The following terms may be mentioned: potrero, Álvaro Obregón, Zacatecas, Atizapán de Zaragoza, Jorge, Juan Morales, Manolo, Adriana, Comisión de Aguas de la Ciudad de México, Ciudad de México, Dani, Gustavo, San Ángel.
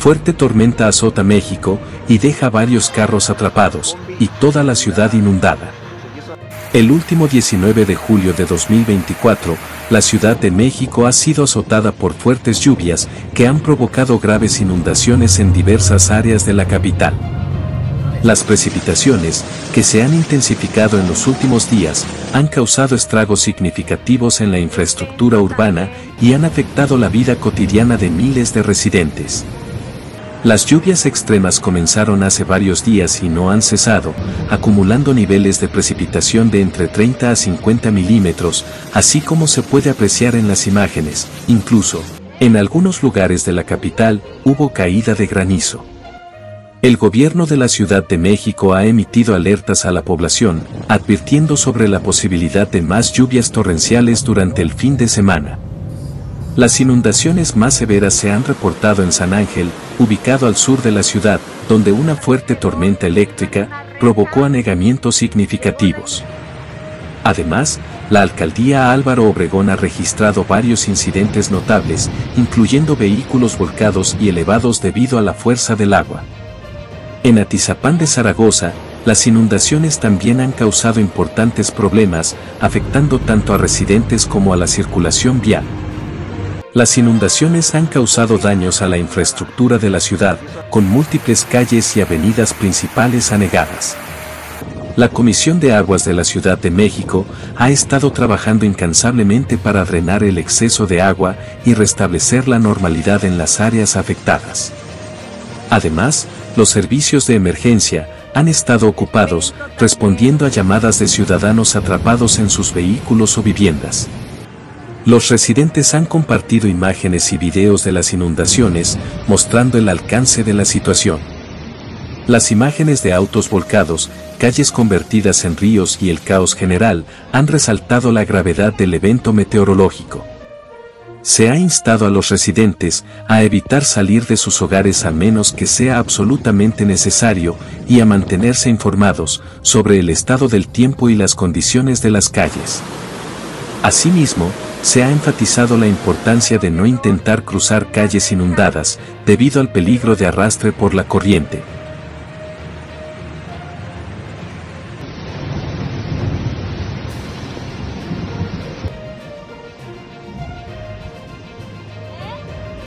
Fuerte tormenta azota México y deja varios carros atrapados y toda la ciudad inundada. El último 19 de julio de 2024, la Ciudad de México ha sido azotada por fuertes lluvias que han provocado graves inundaciones en diversas áreas de la capital. Las precipitaciones, que se han intensificado en los últimos días, han causado estragos significativos en la infraestructura urbana y han afectado la vida cotidiana de miles de residentes. Las lluvias extremas comenzaron hace varios días y no han cesado, acumulando niveles de precipitación de entre 30 a 50 milímetros, así como se puede apreciar en las imágenes. Incluso, en algunos lugares de la capital, hubo caída de granizo. El gobierno de la Ciudad de México ha emitido alertas a la población, advirtiendo sobre la posibilidad de más lluvias torrenciales durante el fin de semana. Las inundaciones más severas se han reportado en San Ángel, ubicado al sur de la ciudad, donde una fuerte tormenta eléctrica provocó anegamientos significativos. Además, la alcaldía Álvaro Obregón ha registrado varios incidentes notables, incluyendo vehículos volcados y elevados debido a la fuerza del agua. En Atizapán de Zaragoza, las inundaciones también han causado importantes problemas, afectando tanto a residentes como a la circulación vial. Las inundaciones han causado daños a la infraestructura de la ciudad, con múltiples calles y avenidas principales anegadas. La Comisión de Aguas de la Ciudad de México ha estado trabajando incansablemente para drenar el exceso de agua y restablecer la normalidad en las áreas afectadas. Además, los servicios de emergencia han estado ocupados, respondiendo a llamadas de ciudadanos atrapados en sus vehículos o viviendas. Los residentes han compartido imágenes y videos de las inundaciones, mostrando el alcance de la situación. Las imágenes de autos volcados, calles convertidas en ríos y el caos general han resaltado la gravedad del evento meteorológico. Se ha instado a los residentes a evitar salir de sus hogares a menos que sea absolutamente necesario y a mantenerse informados sobre el estado del tiempo y las condiciones de las calles. Asimismo, se ha enfatizado la importancia de no intentar cruzar calles inundadas, debido al peligro de arrastre por la corriente.